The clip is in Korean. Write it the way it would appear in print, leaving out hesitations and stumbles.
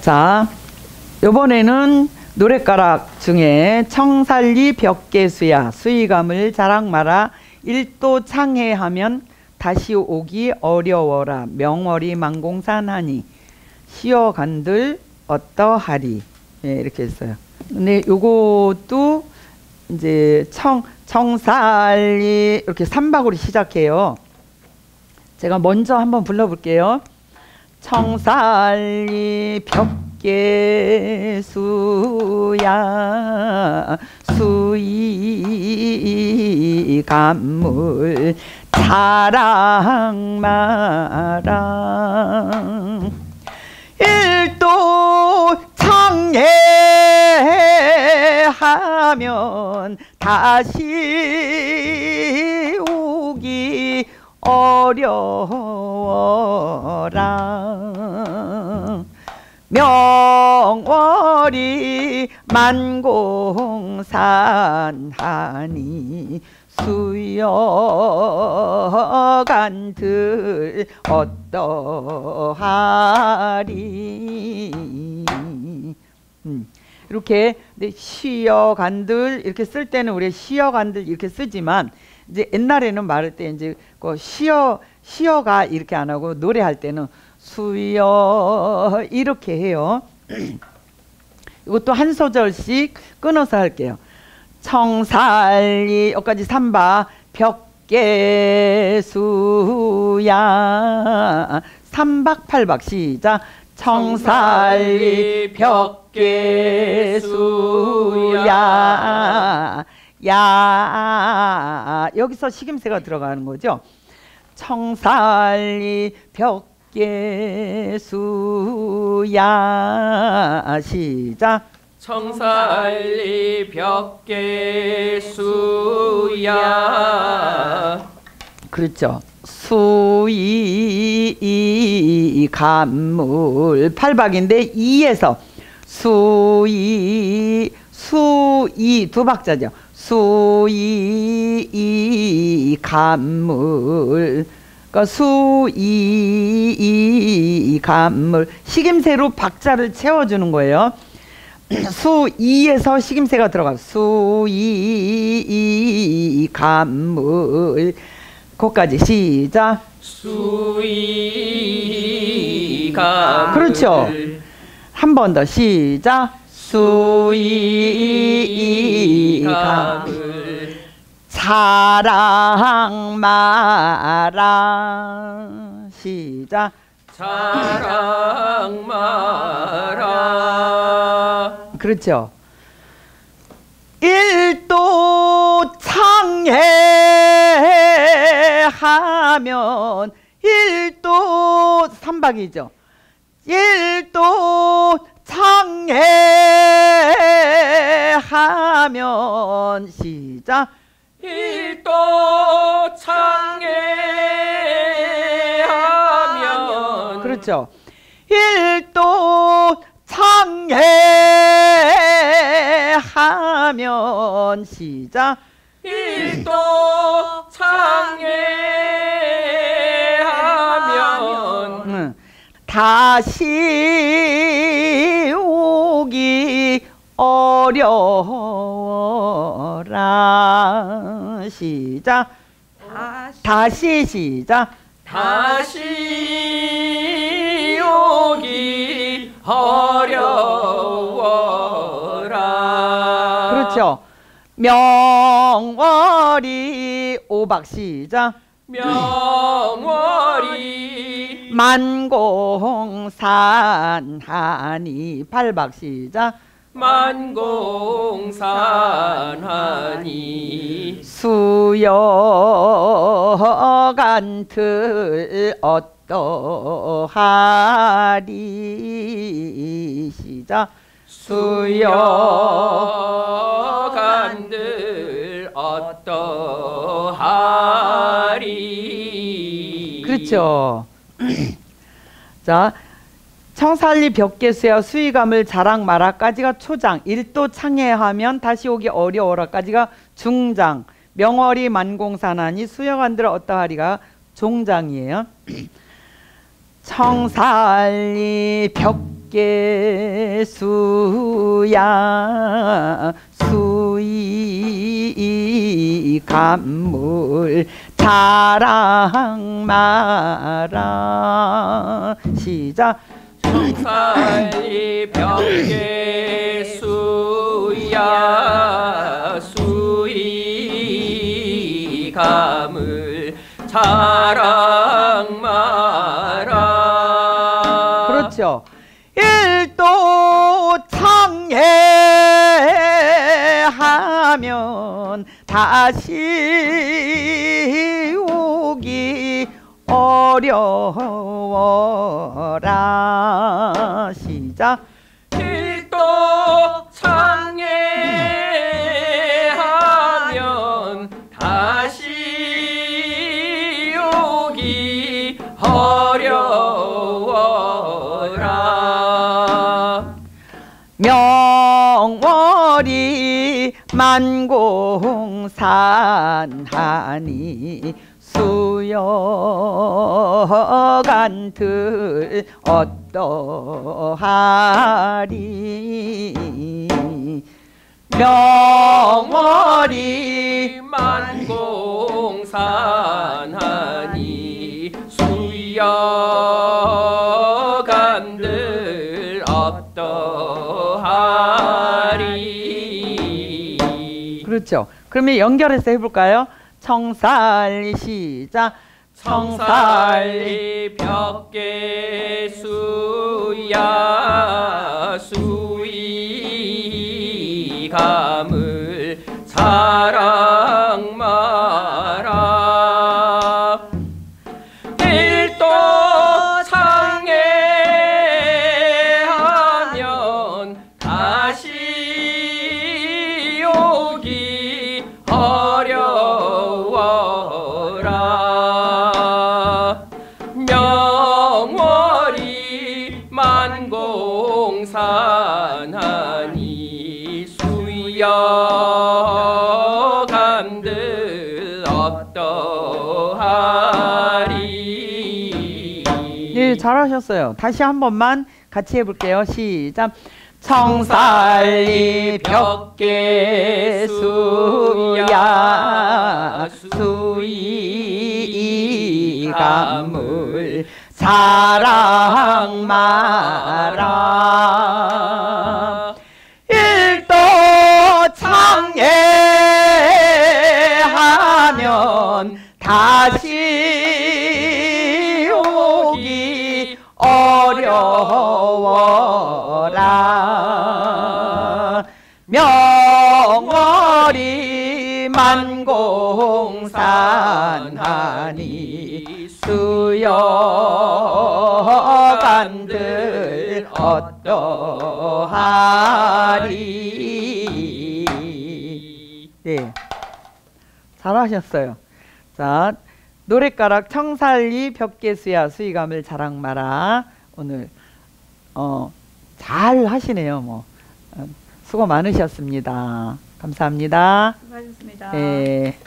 자, 요번에는 노랫가락 중에 청산리 벽계수야 수이감을 자랑마라 일도 창해하면 다시 오기 어려워라 명월이 만공산하니 시어간들 어떠하리. 예, 이렇게 했어요. 근데 요것도 이제 청산리 이렇게 3박으로 시작해요. 제가 먼저 한번 불러볼게요. 청산리 벽계수야 수이감을 자랑마랑 일도 창해하면 다시 오기 어려워라 명월이 만공산하니 수여간들 어떠하리. 이렇게 시어간들 이렇게 쓸 때는 우리 시어간들 이렇게 쓰지만 이제 옛날에는 말할 때 이제 시어가 이렇게 안 하고 노래할 때는 수여 이렇게 해요. 이것도 한 소절씩 끊어서 할게요. 청산리 여기까지 3박 벽계수야 3박 8박 시작. 청산리 벽계수야 야 여기서 시김새가 들어가는 거죠. 청산리 벽계수야 시작. 청산리 벽계수야 그렇죠. 수이감물 8박인데 2에서 수이 두 박자죠. 수이감물 그러니까 수이감물 시김새로 박자를 채워주는 거예요. 수이에서 시김새가 들어가요. 수이감물 거기까지 시작. 수이감 그렇죠. 한 번 더 시작. 수이감을 자랑마라 시작. 자랑마라 그렇죠. 일도 창해하면 일도 3박이죠. 일도 창해하면 시작. 일도 창해하면 그렇죠. 일도 창해하면 시작. 일도 창해하면 다시 오기 어려워라 시작. 다시 시작. 다시 오기 어려워라 그렇죠. 명월이 5박 시작. 명월이 만공산하니 8박 시작. 만공산하니 수여간들 어떠하리 시작. 수여간들 어떠하리 그렇죠. 자, 청산리 벽계수야 수이감을 자랑마라까지가 초장, 일도 창해하면 다시 오기 어려워라까지가 중장, 명월이 만공산하니 수여간들 어떠하리가 종장이에요. 청산리 벽계수야 수이감물 자랑마라. 시작. 청산리 벽계수야 수이감을 자랑마라. 그렇죠. 일도 청해하면 다시 오기 어려워라. 시작. 길도 창해하면 다시 오기 어려워라. 명월이 만공산하니 수여간들 어떠하리. 명월이 만공산하니 수여간들 어떠하리. 그렇죠. 그러면 연결해서 해볼까요? 청산리. 시작. 청산리 벽계수야 수이감을 자랑마라. 일도 창해하면 다시 오기 만공산하니 수여간들 어떠하리. 예, 잘하셨어요. 다시 한 번만 같이 해볼게요. 시작. 청산리 벽계수야 수이감을 자랑마라. 일도 창해하면 다시 오기 어려워라. 명월이 만공산하니 수여간들 어떠하리. 네, 잘하셨어요. 자, 노랫가락 청산리 벽계수야 수이감을 자랑마라. 오늘 잘 하시네요. 뭐 수고 많으셨습니다. 감사합니다. 수고하셨습니다. 네.